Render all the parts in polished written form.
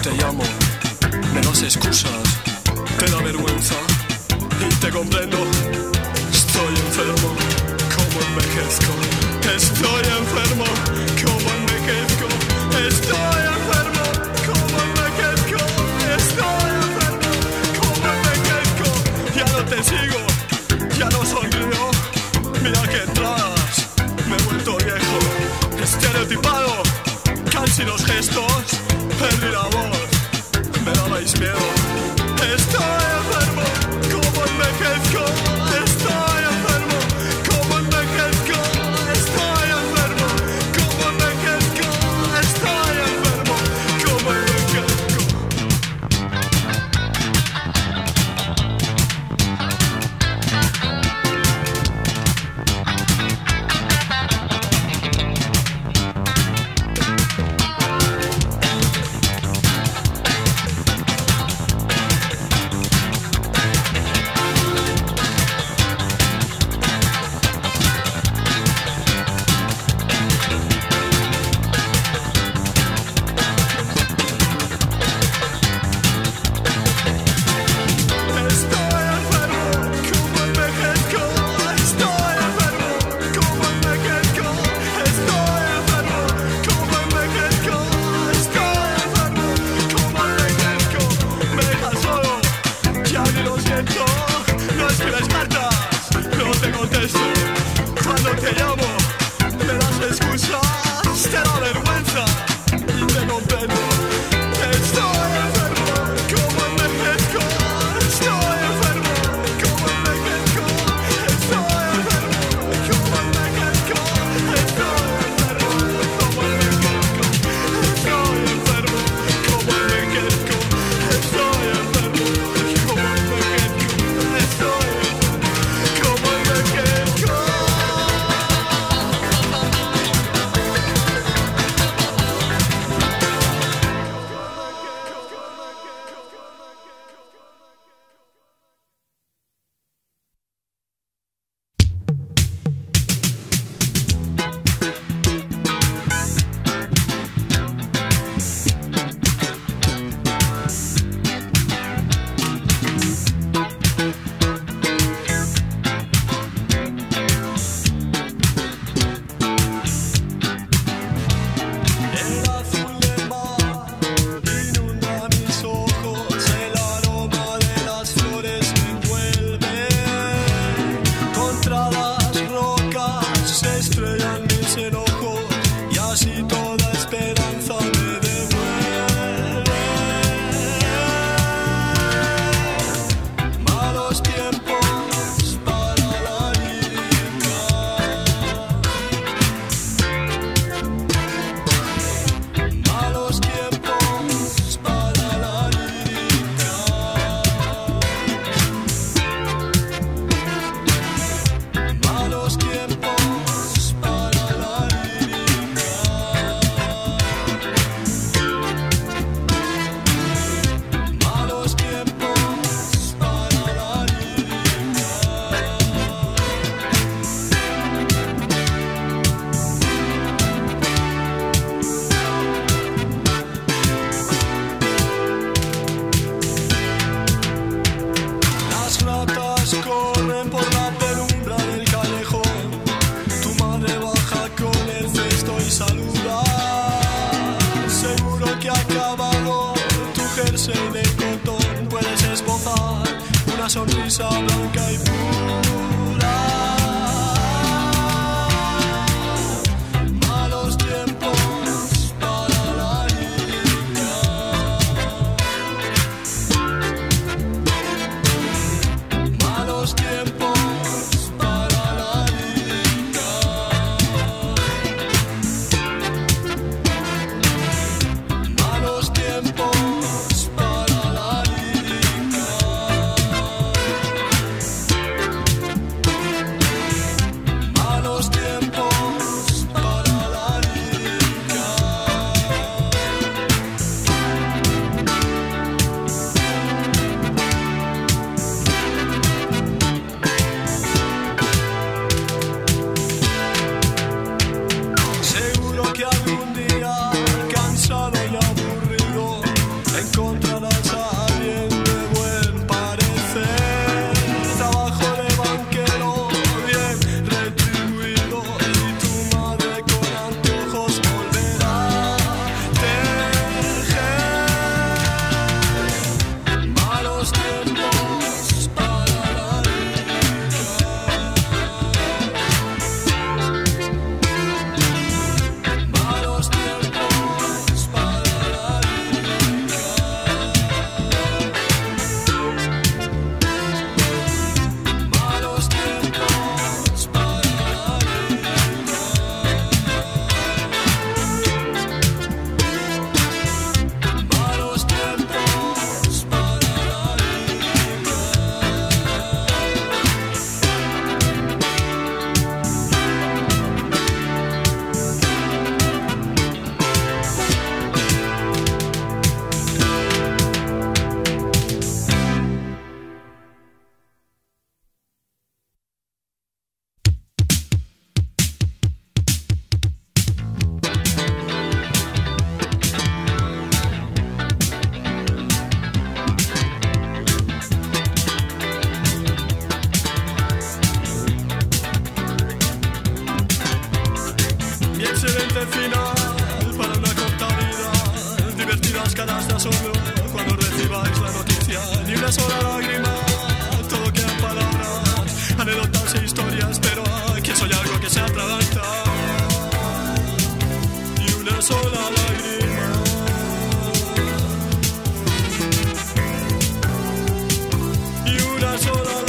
te llamo, me das excusas, te da vergüenza y te comprendo. Estoy enfermo, como envejezco. Estoy enfermo, como envejezco. Estoy enfermo, como envejezco. Estoy enfermo, como envejezco. Ya no te sigo, ya no sonrío. Mira que entras, me he vuelto viejo, estereotipado, casi los gestos, perdí la voz, me dabais miedo. Estoy enfermo, como envejezco. Estoy enfermo, como envejezco. Estoy enfermo, como envejezco. Estoy enfermo, como final para una corta vida. Divertidas caras de asombro cuando recibáis la noticia. Ni una sola lágrima, todo queda en palabras, anécdotas e historias, pero aquí soy algo que se atraganta. Y una sola lágrima. Y una sola lágrima.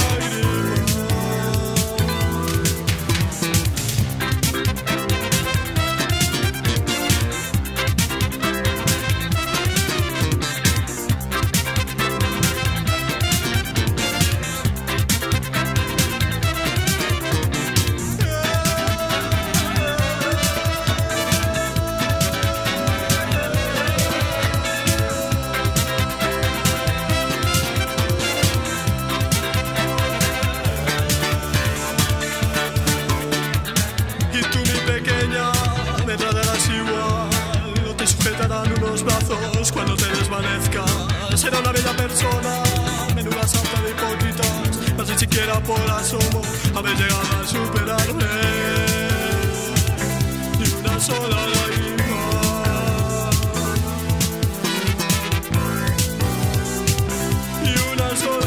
Cuando te desvanezca, será una bella persona, menuda sarta de hipócritas, no sé siquiera por asomo haber llegado a superarme. Ni una sola lágrima. Ni una sola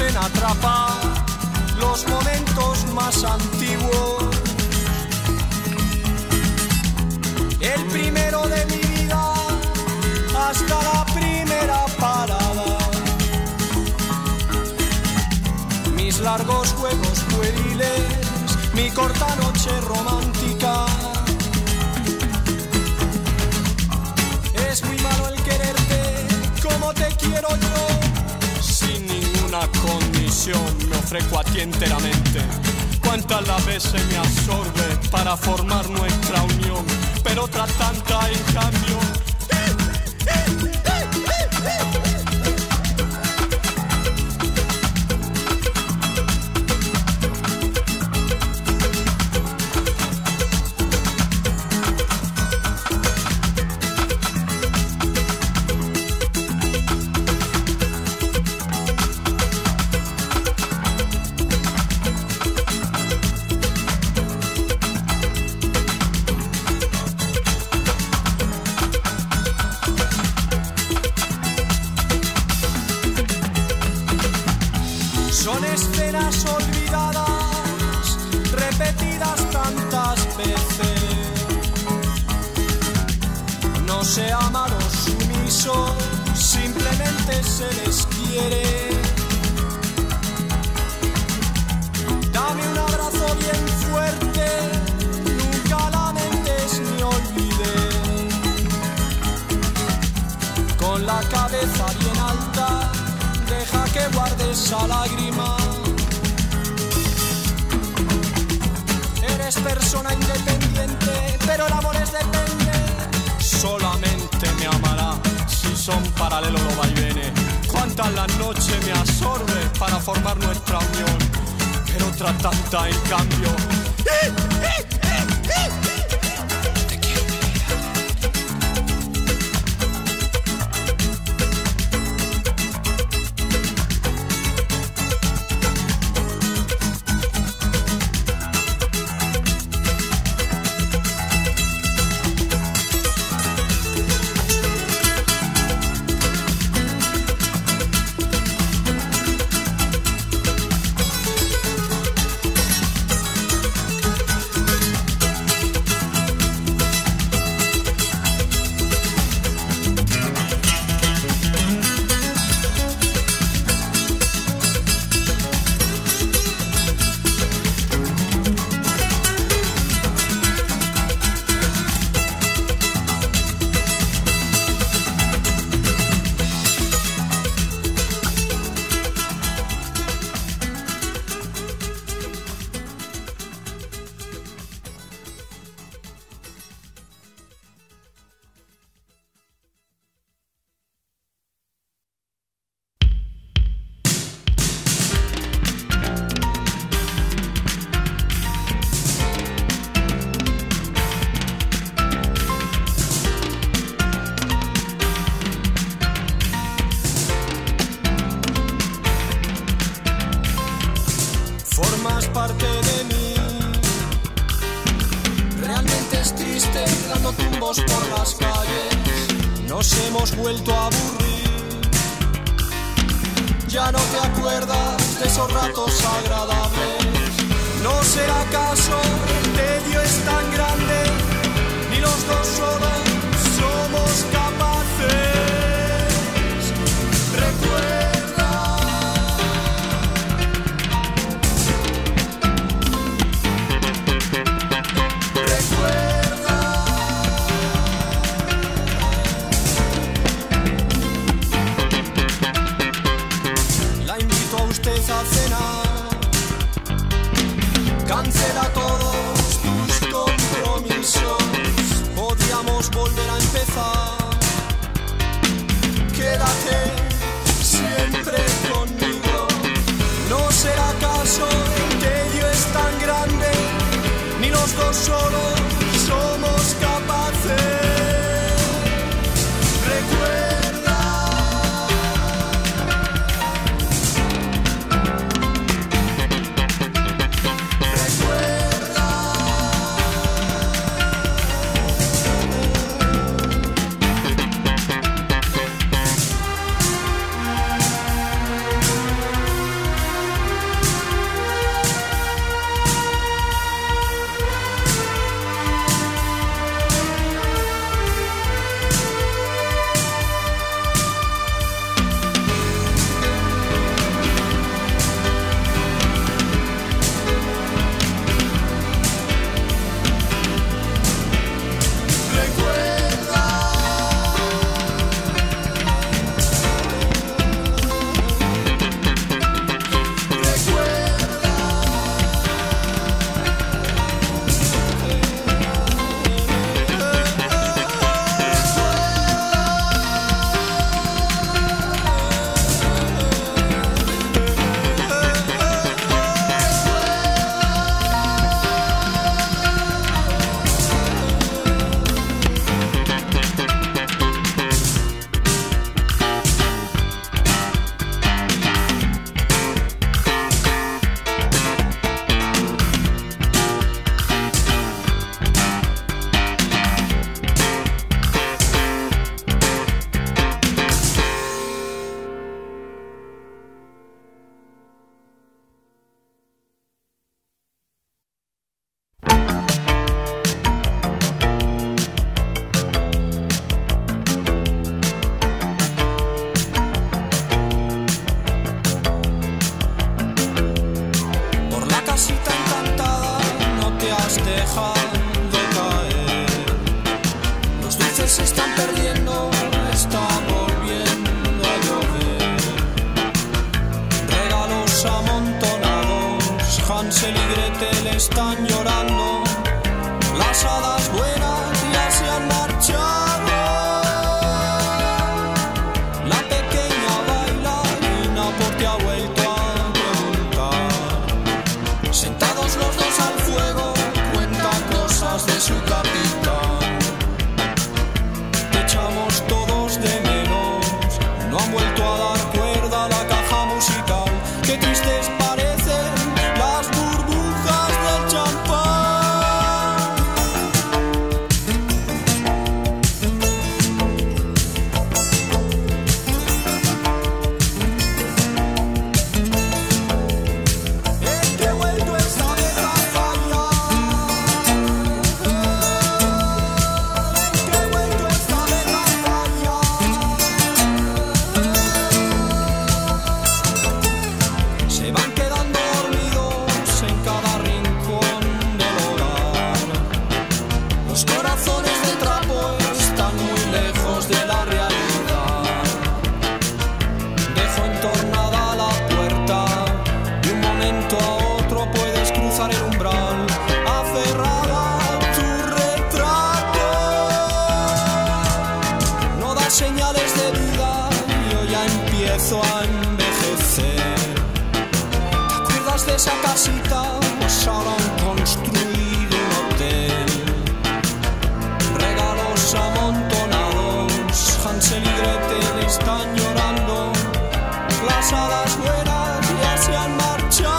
en atrapar los momentos más antiguos. El primero de mi vida hasta la primera parada. Mis largos juegos pueriles, mi corta noche romántica. Es muy malo el quererte como te quiero yo. Sin ninguna condición me ofrezco a ti enteramente. Cuántas las veces me absorbe para formar nuestra unión, pero otras tantas en cambio. Son escenas olvidadas, repetidas tantas veces. No se aman o sumisos, simplemente se les quiere. Dame un abrazo bien fuerte, nunca lamentes ni olvides. Con la cabeza bien alta, deja que guarde esa lágrima. Eres persona independiente, pero el amor es depende. Solamente me amará si son paralelos los vaivenes. Cuántas las noches me absorbe para formar nuestra unión, pero otras tantas en cambio. Parte de mí, realmente es triste dando tumbos por las calles. Nos hemos vuelto a aburrir, ya no te acuerdas de esos ratos agradables. ¿No será acaso el tedio es tan grande? Ni los dos solos somos capaces. Recuerda. A cenar, cancela todos tus compromisos. Podríamos volver a empezar. Quédate siempre conmigo. ¿No será acaso el tedio es tan grande? Ni los dos solos somos capaces. Recuerda. dejando caer. Los dulces se están perdiendo, está volviendo a llover. Regalos amontonados, Hansel y Gretel están llorando. Las hadas buenas ya se han marchado. A envejecer. ¿Te acuerdas de esa casita? Pues ahora han construido un hotel. Regalos amontonados, Hansel y Gretel están llorando. Las hadas buenas ya se han marchado.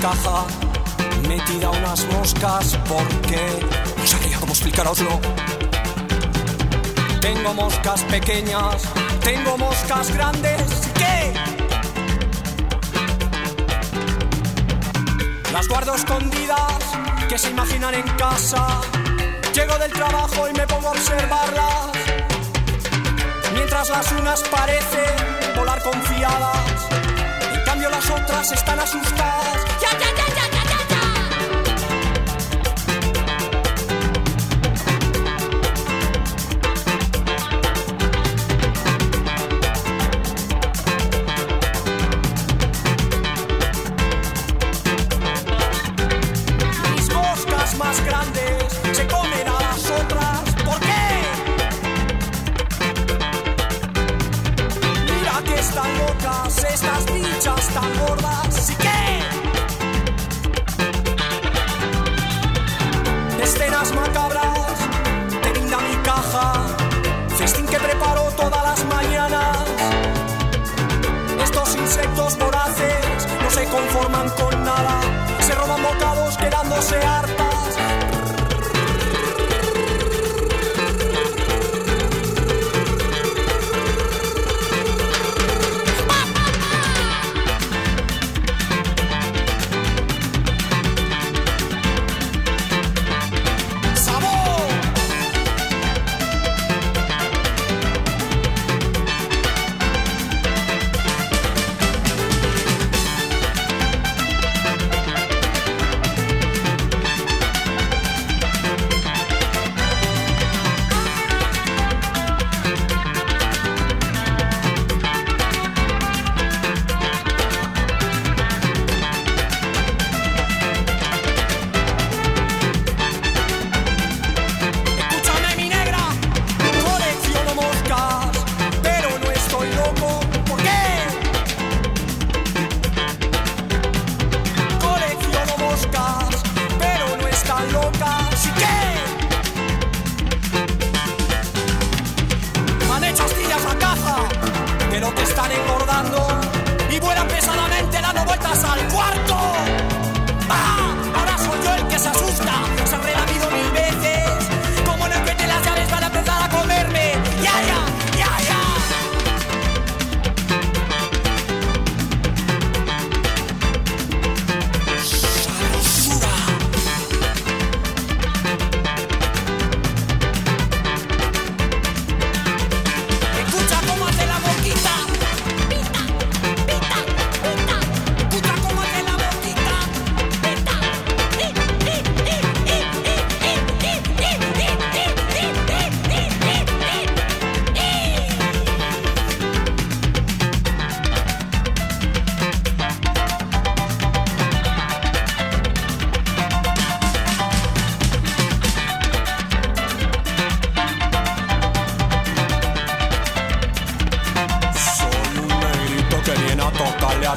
Caja metida unas moscas porque no sabría cómo explicaroslo. Tengo moscas pequeñas, tengo moscas grandes, ¿qué? Las guardo escondidas, que se imaginan en casa. Llego del trabajo y me pongo a observarlas, mientras las unas parecen volar confiadas, en cambio las otras están asustadas.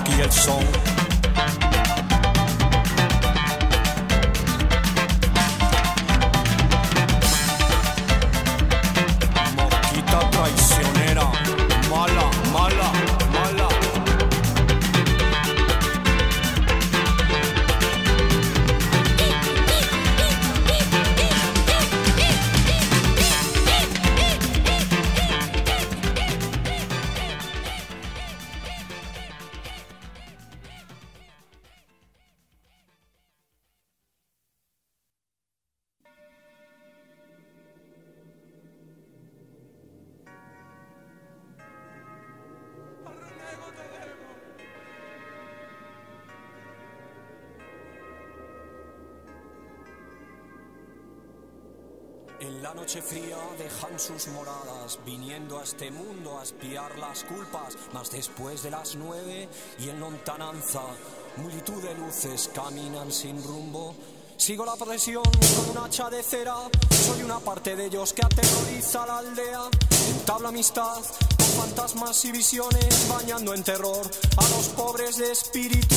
aquí el son. Mosquita traicionera, mala, mala, mala. En la noche fría dejan sus moradas, viniendo a este mundo a espiar las culpas. Mas después de las 9 y en lontananza, multitud de luces caminan sin rumbo. Sigo la procesión con un hacha de cera, soy una parte de ellos que aterroriza a la aldea. Entablo amistad con fantasmas y visiones, bañando en terror a los pobres de espíritu.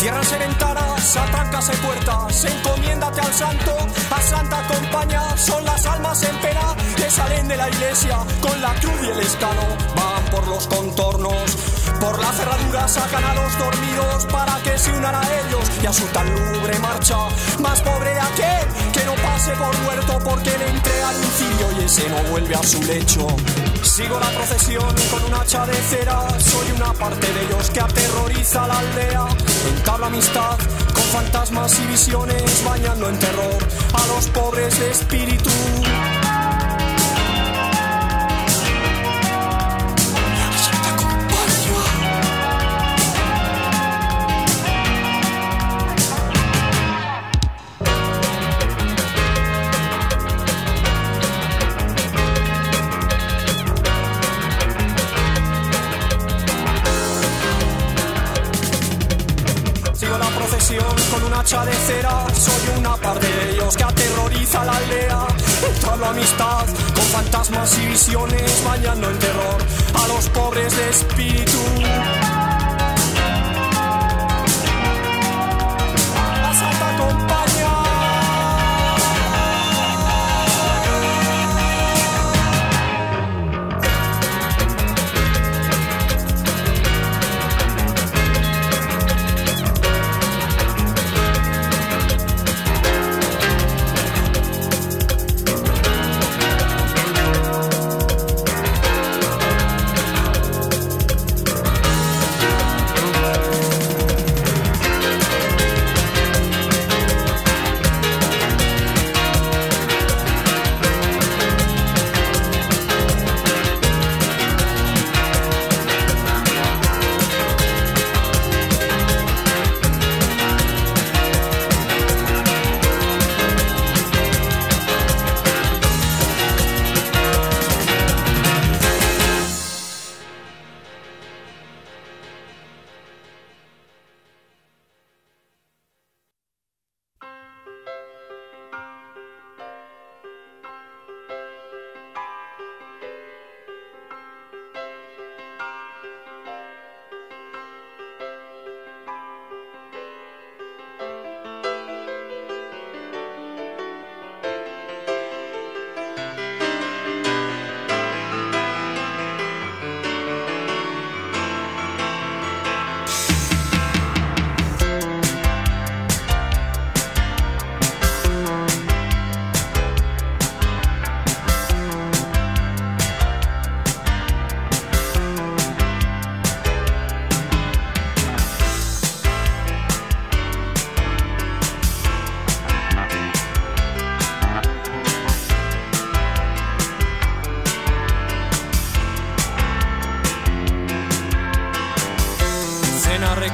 Ciérrase ventanas, atráncase puertas, encomiéndate al santo, a Santa Compaña. Son las almas en pena que salen de la iglesia con la cruz y el escano. Van por los contornos, por la cerradura sacan a los dormidos para que se unan a ellos y a su tan lúgubre marcha. Más pobre de aquel que no pase por muerto, porque le entrega un cirio y ese no vuelve a su lecho. Sigo la procesión con un hacha de cera, soy una parte de ellos que aterroriza a la aldea. Entablo amistad con fantasmas y visiones, bañando en terror a los pobres de espíritu. Con un hacha de cera, soy una parte de ellos que aterroriza a la aldea. Entablo amistad con fantasmas y visiones, bañando en terror a los pobres de espíritu. La Santa Compañía.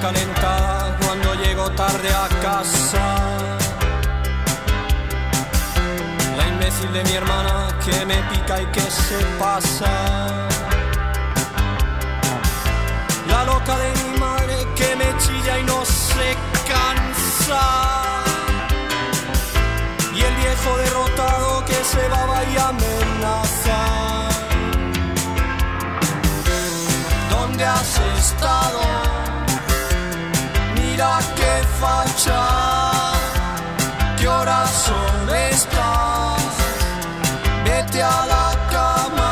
Calentada cuando llego tarde a casa, la imbécil de mi hermana que me pica y que se pasa, la loca de mi madre que me chilla y no se cansa. casa. Y el viejo derrotado que se daba y amenaza. ¿Dónde has estado? Mira qué facha. ¿Qué horas son estas? Vete a la cama.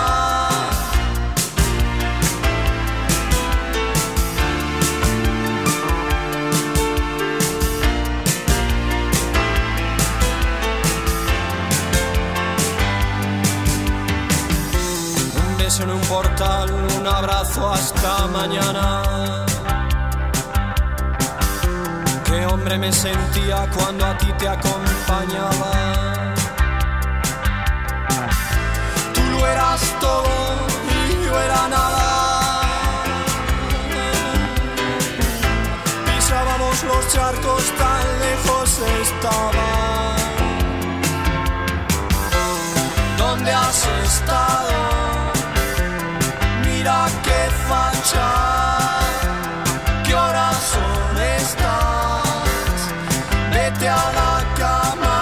Un beso en un portal, un abrazo hasta mañana. Qué hombre me sentía cuando a ti te acompañaba. Tú lo eras todo y yo era nada. Pisábamos los charcos, tan lejos estaba. ¿Dónde has estado? Mira qué facha. ¿Qué horas son estas? Vete a la cama.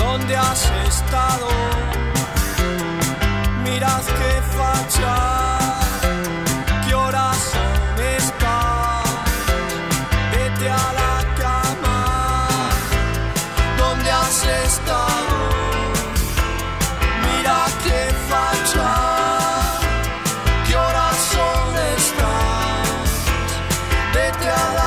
¿Dónde has estado? Mirad qué facha. ¿Qué horas son estas? Vete a la estado, mira qué facha, qué horas son estas, vete a la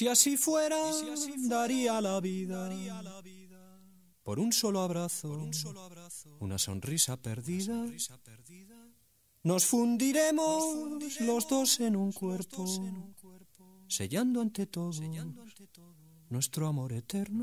Si así fuera, daría la vida por un solo abrazo, una sonrisa perdida. Nos fundiremos los dos en un cuerpo, sellando ante todo nuestro amor eterno.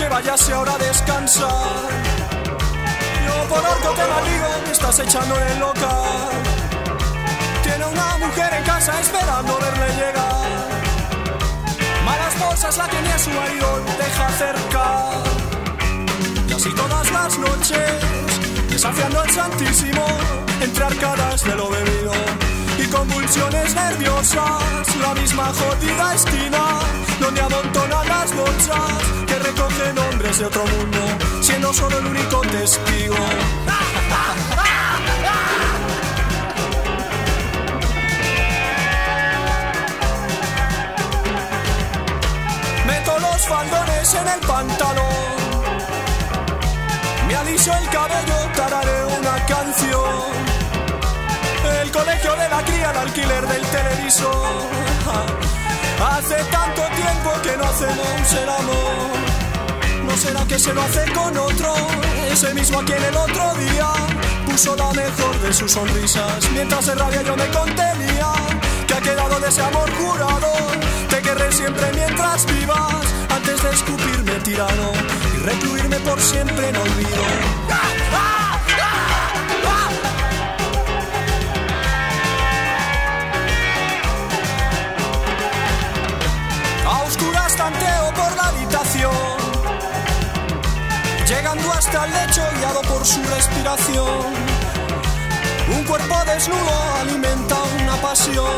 noche vayase ahora a descansar. Yo por algo te maldigo, me estás echándole loca. Tiene una mujer en casa esperando verle llegar. Malas cosas la tenía su marido, deja cerca. Y así todas las noches, desafiando al Santísimo, entre arcadas de lo bebido y convulsiones nerviosas, la misma jodida esquina donde amontonan las bolsas que recogen hombres de otro mundo, siendo solo el único testigo. Meto los faldones en el pantalón, me aliso el cabello, tarareo una canción. El colegio de la cría, el alquiler del televisor. Hace tanto tiempo que no hacemos el amor. ¿No será que se lo hace con otro? Ese mismo a quien el otro día puso la mejor de sus sonrisas. Mientras en rabia yo me contenía, que ha quedado de ese amor jurado. Te querré siempre mientras vivas, antes de escupirme tirano y recluirme por siempre en olvido. Tanteo por la habitación, llegando hasta el lecho guiado por su respiración. Un cuerpo desnudo alimenta una pasión,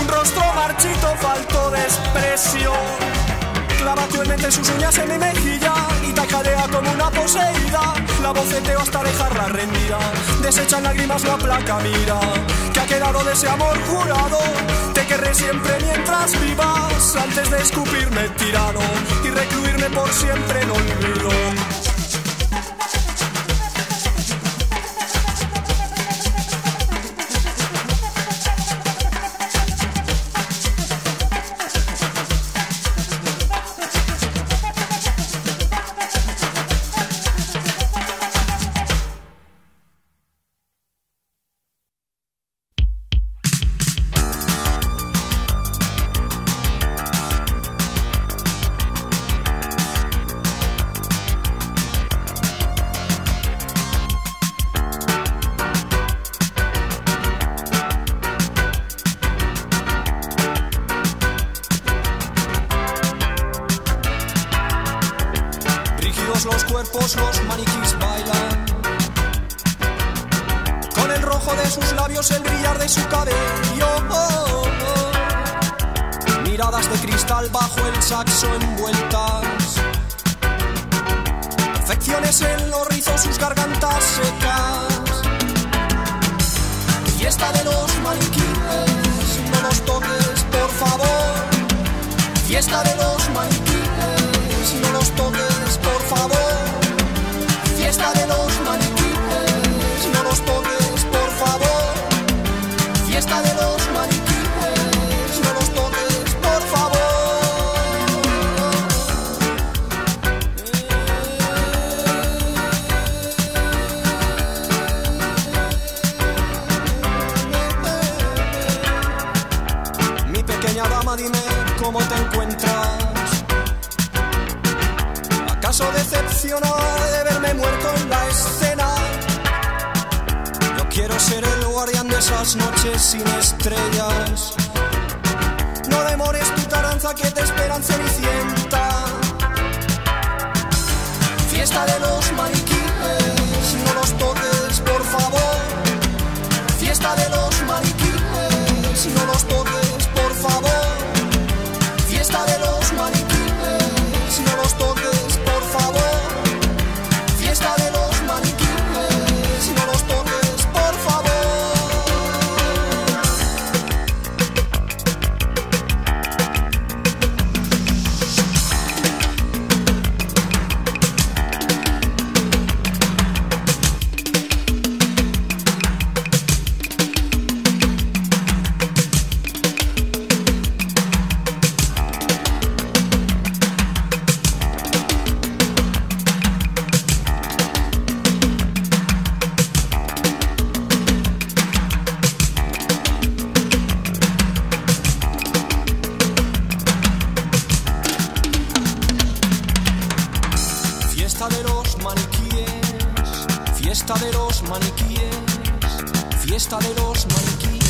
un rostro marchito falto de expresión. Clava cruelmente sus uñas en mi mejilla y tacadea como una poseída. La boceteo hasta dejarla rendida, desecha en lágrimas la placa mira que ha quedado de ese amor jurado. Te querré siempre mientras vivas, antes de escupirme tirano y recluirme por siempre en olvido. Los maniquís bailan con el rojo de sus labios, el brillar de su cabello. Miradas de cristal bajo el saxo envueltas, perfecciones en los rizos, sus gargantas secas. Fiesta de los maniquíes, no nos toques por favor. Fiesta de los maniquíes, no nos toques por favor. Fiesta de los maniquíes, no los toques por favor. Fiesta de los maniquíes, no los toques por favor. Mi pequeña dama, dime cómo te encuentras. ¿Acaso decepcionada de verme muerto en la escena? Yo quiero ser el guardián de esas noches sin estrellas. No demores tu taranza que te esperan cenicienta. Fiesta de los maniquíes, no los toques por favor. Fiesta de los maniquíes, no los toques por favor. Fiesta de los maniquíes, no los toques. fiesta de los maniquíes, fiesta de los maniquíes, fiesta de los maniquíes,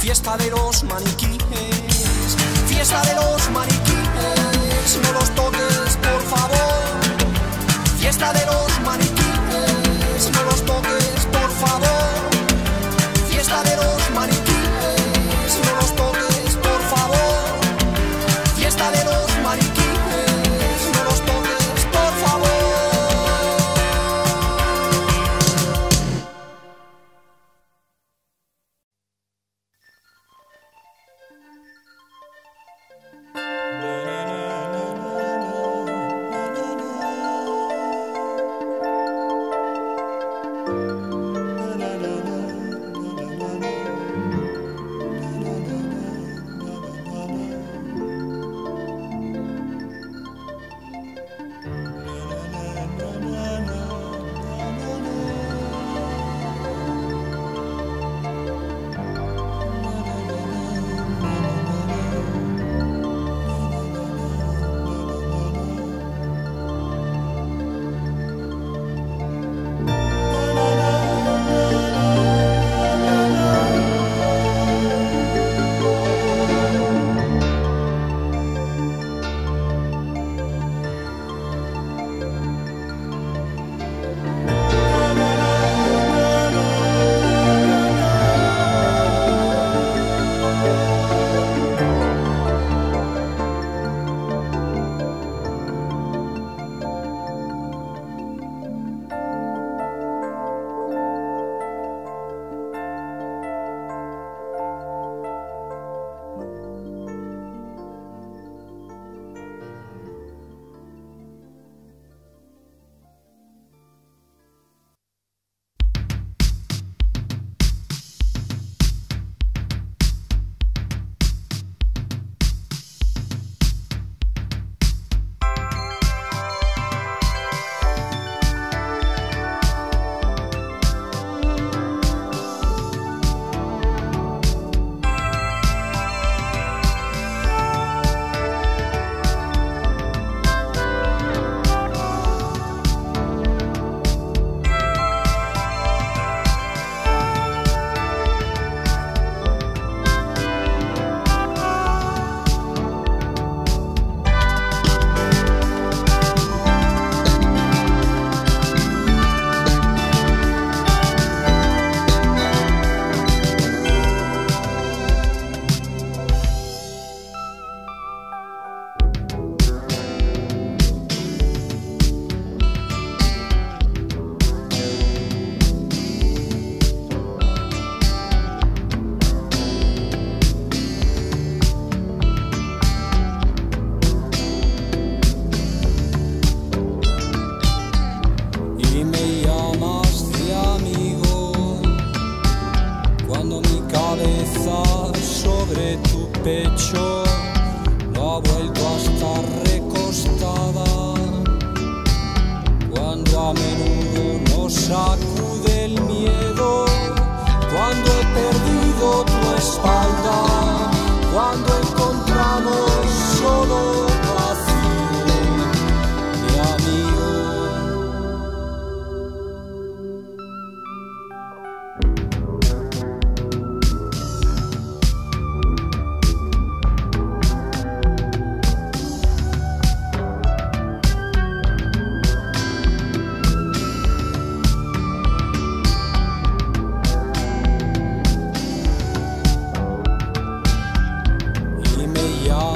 fiesta de los maniquíes, fiesta de los maniquíes, no los toques por favor, fiesta de los maniquíes, no los toques por favor, fiesta de los maniquíes, no los toques por favor, fiesta de los maniquíes.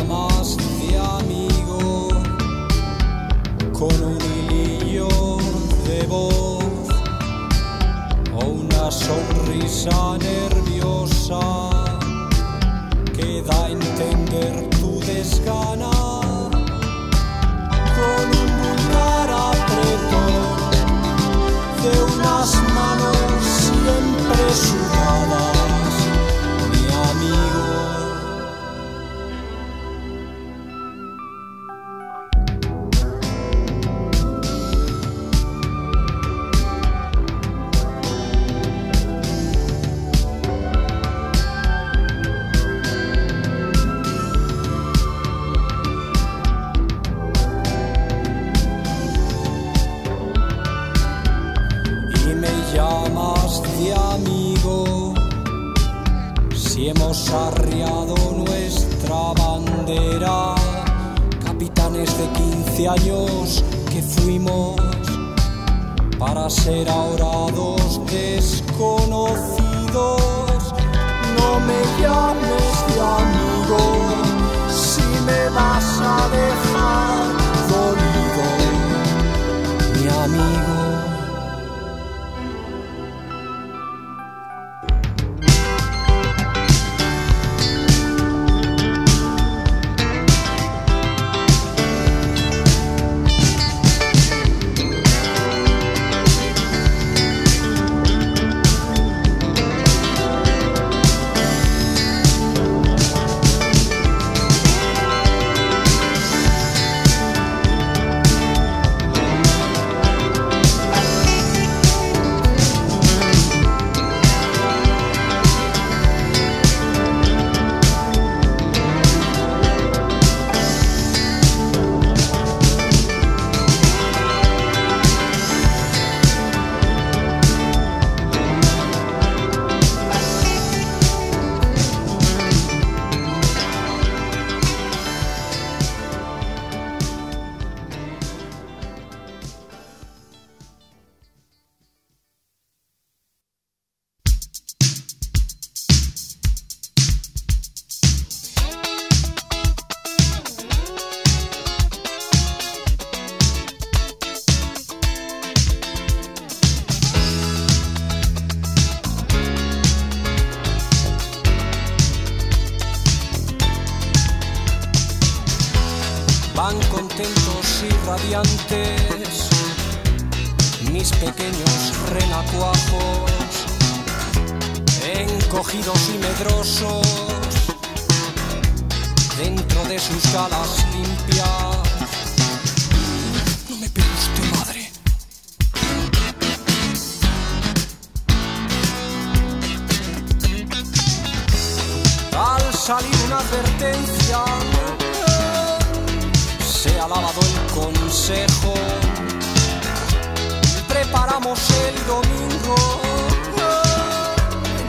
Más de arriado nuestra bandera, capitanes de 15 años que fuimos para ser ahora dos desconocidos. No me llames de amigo si me vas a dejar dolido, mi amigo. Van contentos y radiantes mis pequeños renacuajos, encogidos y medrosos dentro de sus galas limpias. No me pegue usted, madre. Al salir una advertencia, se ha lavado el consejo. Preparamos el domingo,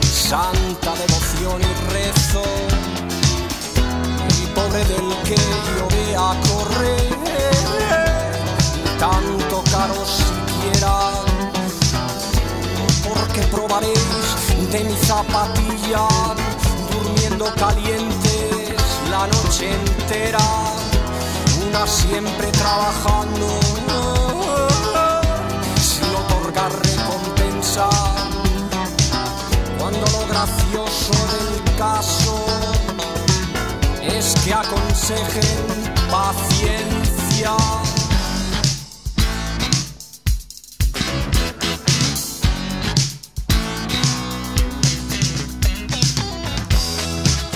santa devoción y rezo. El pobre del que yo vea correr, tanto caro siquiera, porque probaréis de mi zapatilla, durmiendo calientes la noche entera. Siempre trabajando sin otorgar recompensa, cuando lo gracioso del caso es que aconsejen paciencia.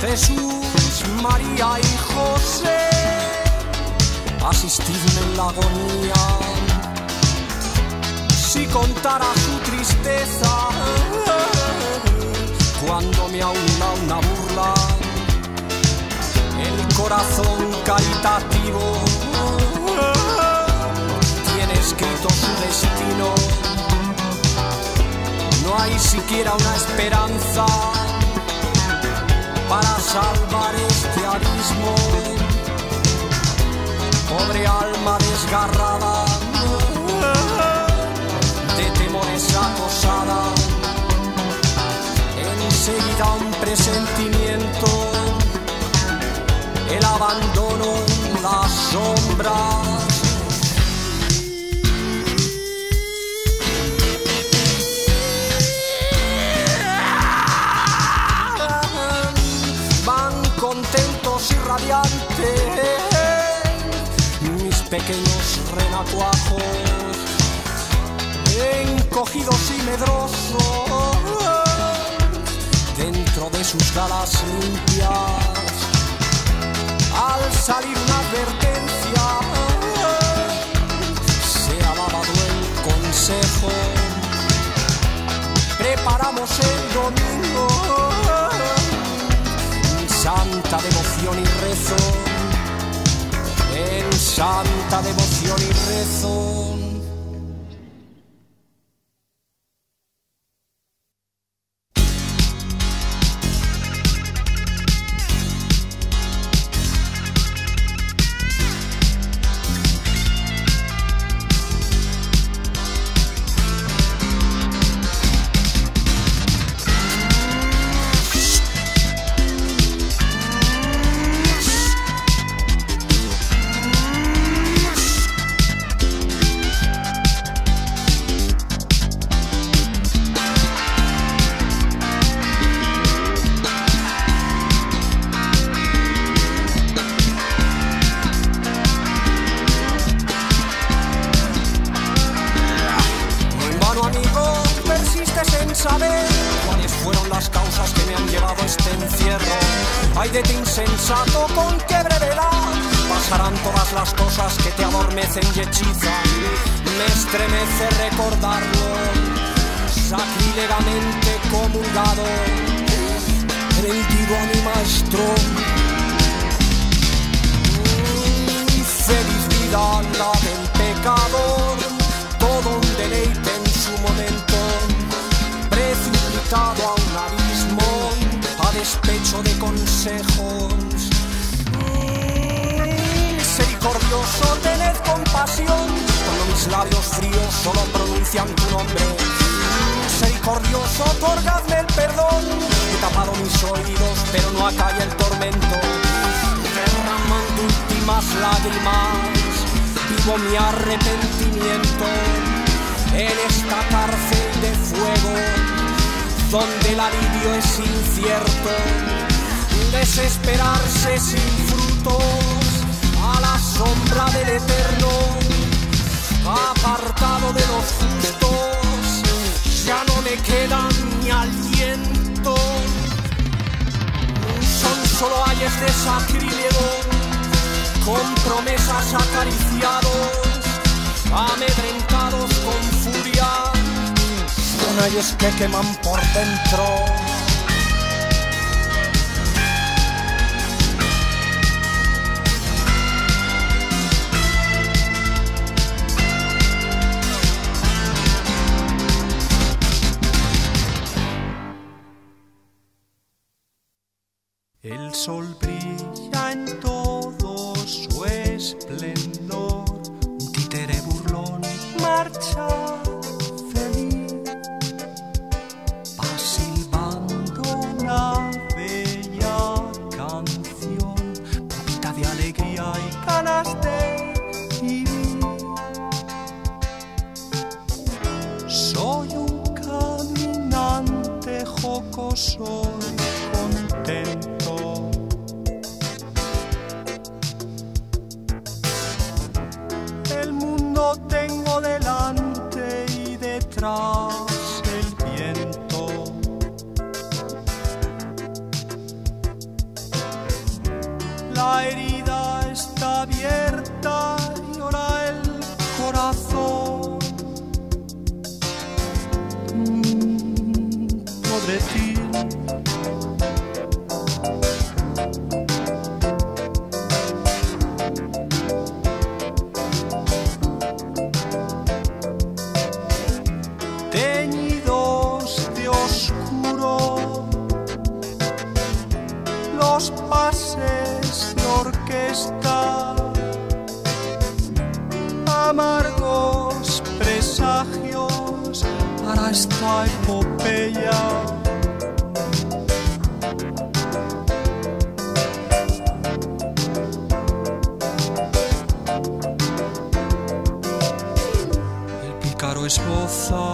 Jesús, María y José, asistidme en la agonía. Si contara su tristeza cuando me aúna una burla, el corazón caritativo tiene escrito su destino. No hay siquiera una esperanza para salvar este abismo. Pobre alma desgarrada, de temores acosada, enseguida un presentimiento, el abandono, las sombras. Van contentos y radiantes pequeños renacuajos, encogidos y medrosos dentro de sus galas limpias. Al salir una advertencia, se ha lavado el consejo. Preparamos el domingo, santa devoción y rezo. En santa devoción y rezo. de insensato, con qué brevedad pasarán todas las cosas que te adormecen y hechizan. Me estremece recordarlo, sacrílegamente comulgado, rendido a mi maestro. Feliz vida la del pecador, todo un deleite en su momento, precipitado a un abismo, a despecho de consejos. Misericordioso, tened compasión, cuando mis labios fríos solo pronuncian tu nombre. Misericordioso, otorgadme el perdón, he tapado mis oídos pero no acalla el tormento. Derramando últimas lágrimas, vivo mi arrepentimiento en esta cárcel de fuego, donde el alivio es incierto, desesperarse sin frutos, a la sombra del eterno, apartado de los justos, ya no me queda ni aliento. Son solo ayes de sacrílego, con promesas acariciados, amedrentados con furia, son ayes que queman por dentro. El sol brilla en todo su esplendor, un títere burlón marcha feliz, va silbando una bella canción, palpita de alegría y ganas de vivir. Soy un caminante jocoso y contento, tengo delante y detrás el viento. La herida está abierta, llora el corazón. Pobre tío. Pases de orquesta, amargos presagios para esta epopeya. El pícaro esboza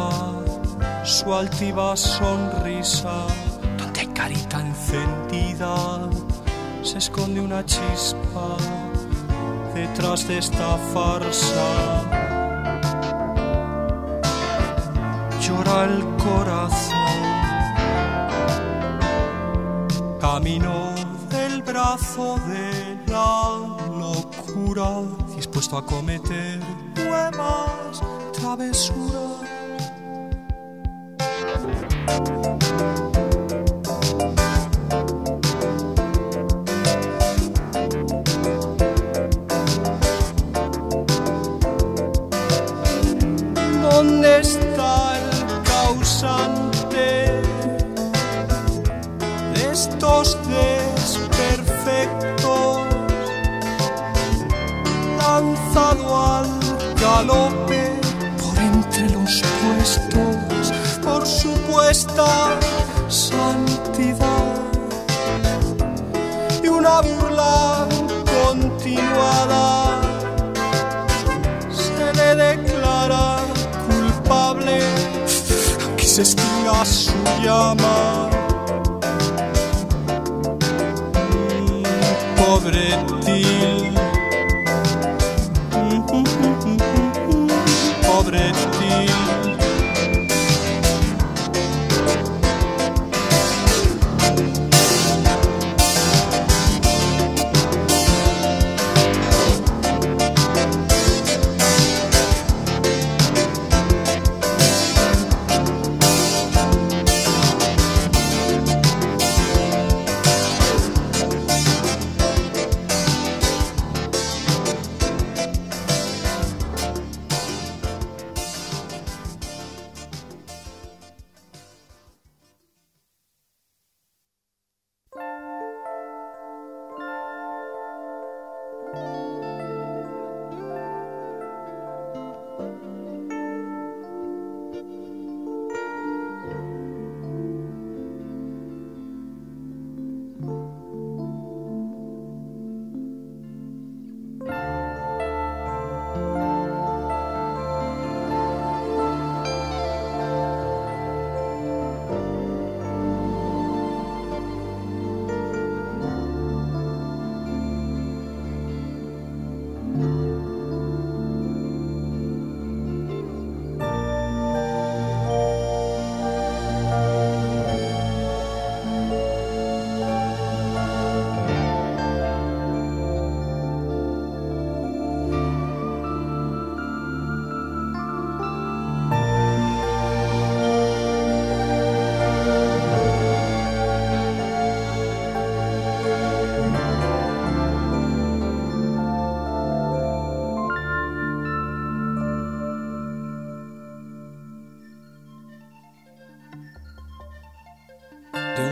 su altiva sonrisa, donde hay carita encendida se esconde una chispa detrás de esta farsa. Llora el corazón, camino del brazo de la locura, dispuesto a cometer nuevas travesuras. ¿Dónde está el causante de estos desperfectos, lanzado al galope por entre los puestos por supuesta santidad y una burla continuada? Se le declara culpable, aunque se extinga su llama. Pobre Til, pobre Til.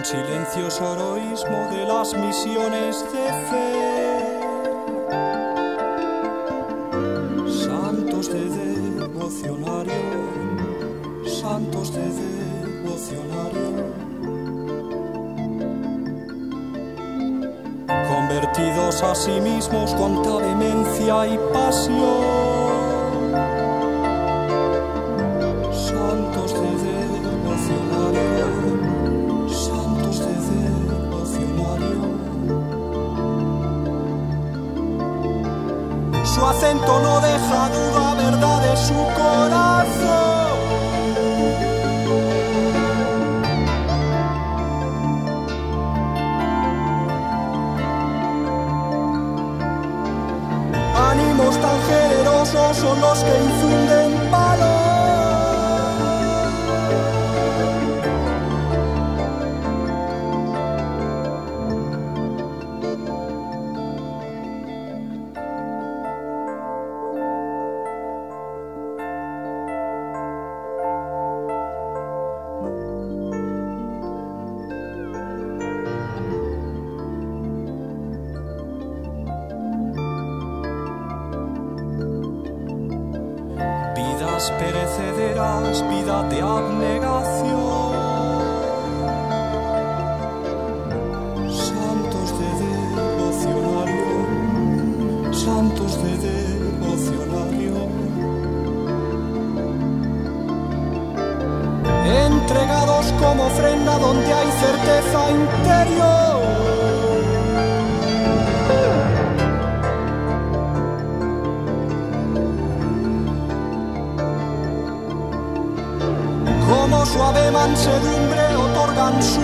un silencioso heroísmo de las misiones de fe. Santos de devocionario, santos de devocionario, convertidos a sí mismos, cuánta vehemencia y pasión. Santos de devocionario, santos de devocionario. Su acento no deja duda, verdad de su corazón. Ánimos tan generosos son los que infunden perecederas, vida de abnegación. Santos de devocionario, santos de devocionario, entregados como ofrenda donde hay certeza interior. Como suave mansedumbre otorgan su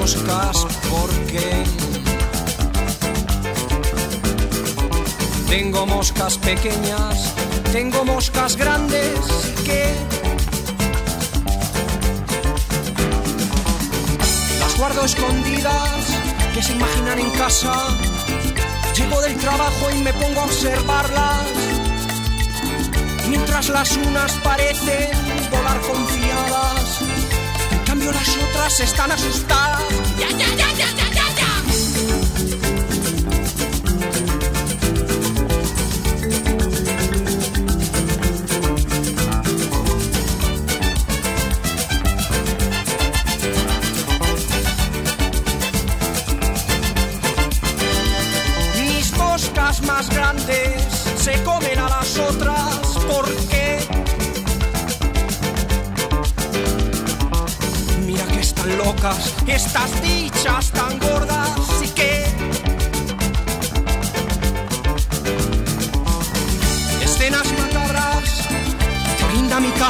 moscas, porque tengo moscas pequeñas, tengo moscas grandes que las guardo escondidas, que se imaginan en casa. Llego del trabajo y me pongo a observarlas, mientras las unas parecen volar confiadas. En cambio las otras están asustadas. ¡Ya, ya, ya, ya, ya, ya, ya! Mis moscas más grandes se comen a las otras porque locas, estas dichas tan gordas, y que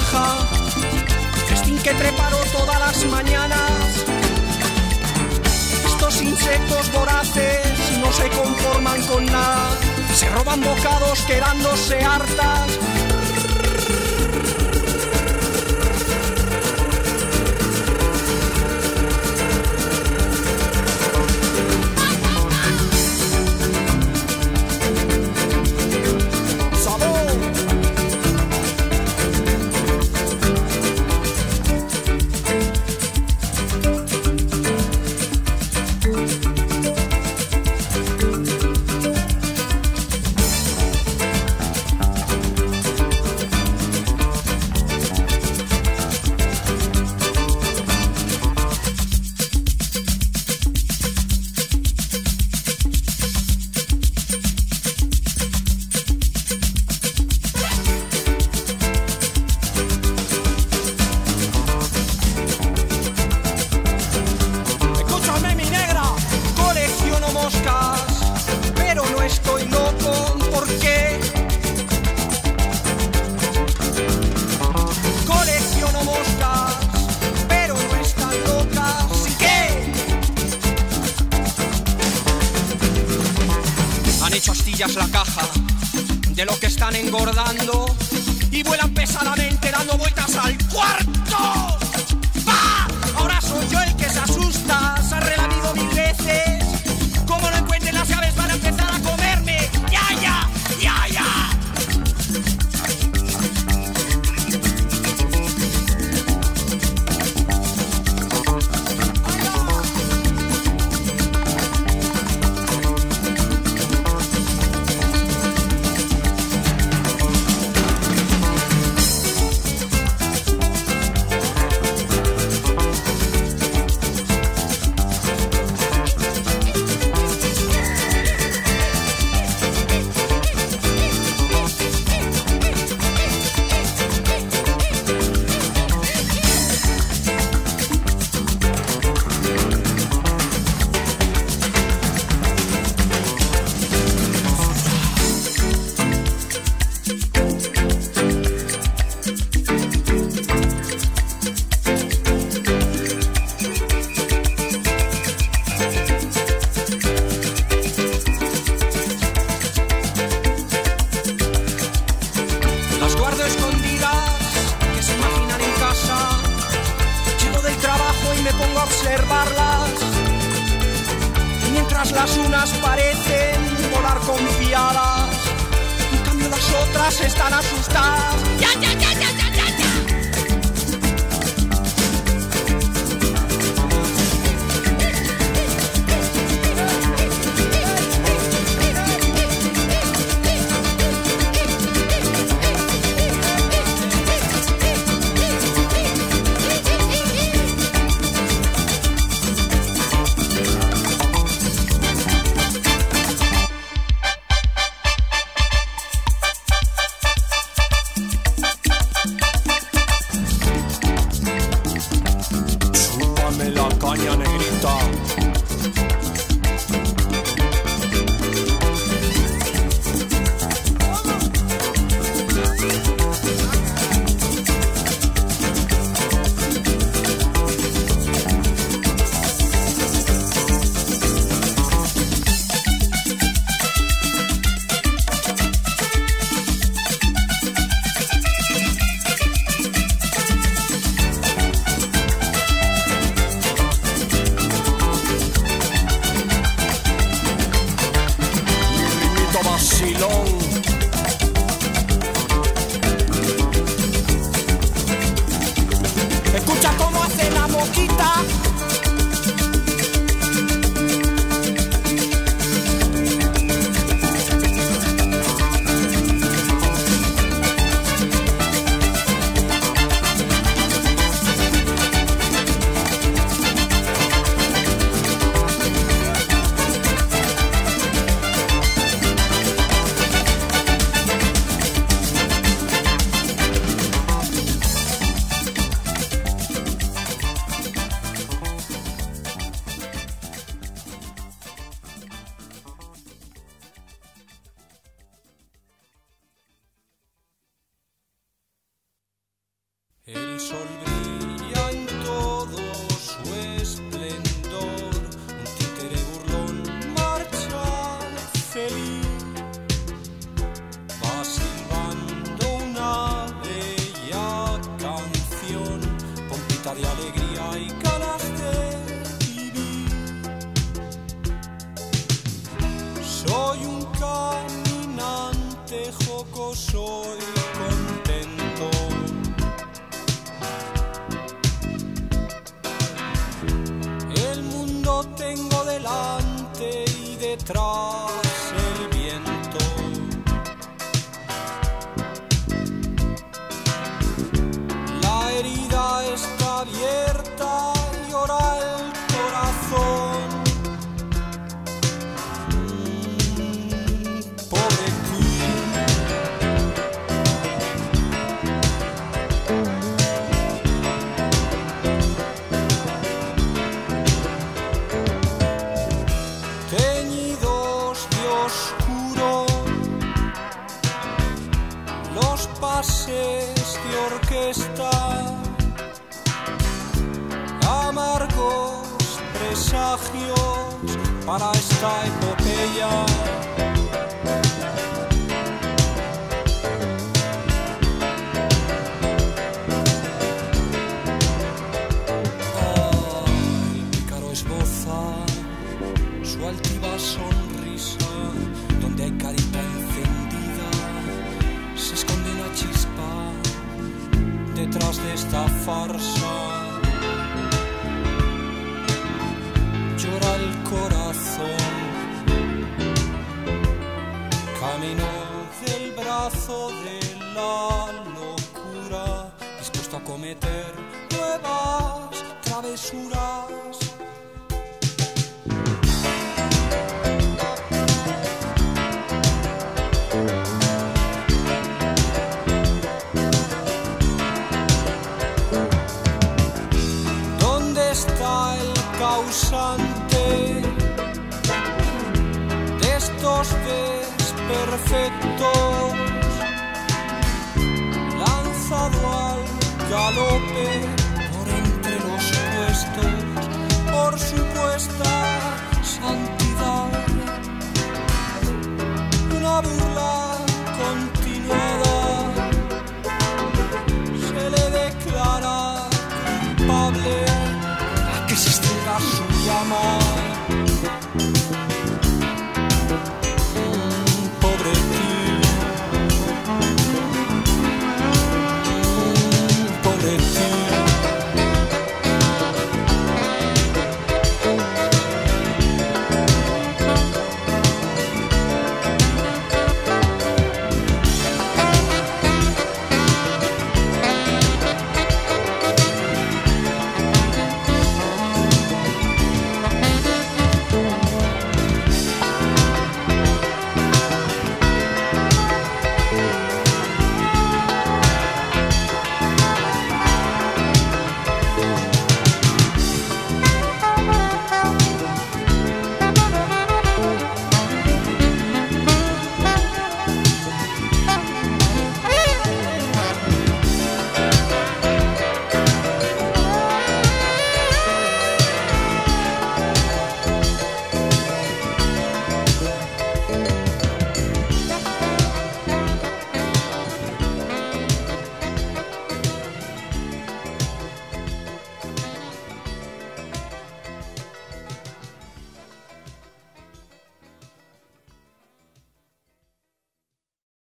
baja, festín que preparo todas las mañanas. Estos insectos voraces no se conforman con nada, se roban bocados quedándose hartas. La caja de lo que están engordando y vuelan pesadamente dando vueltas al cuarto. ¡Bah! Ahora soy yo el que se asusta, se ha relamido mil veces. Como no encuentren las llaves van a empezar a comerme. ¡Ya, ya, ya, ya! Observarlas, mientras las unas parecen volar confiadas, en cambio las otras están asustadas. ¡Ya, ya, ya, ya, ya, ya, ya! Escucha cómo hace la mosquita. sol brilla en todo su esplendor, un títere burlón marcha feliz, va silbando una bella canción, pompita de alegría y ganas de vivir. Soy un caminante jocoso y contento, tengo delante y detrás el viento. La herida está abierta, llora el corazón. Pobre los pases de orquesta, amargos presagios para esta epopeya. Ay, pícaro esboza su altiva sonrisa, donde hay carita encendida se esconde la chispa detrás de esta farsa. Llora el corazón, camino del brazo de la locura, dispuesto a cometer nuevas travesuras. Está el causante de estos desperfectos, lanzado al galope por entre los puestos, por supuesta santidad, una burla continuada, se le declara culpable. Existe la suya más.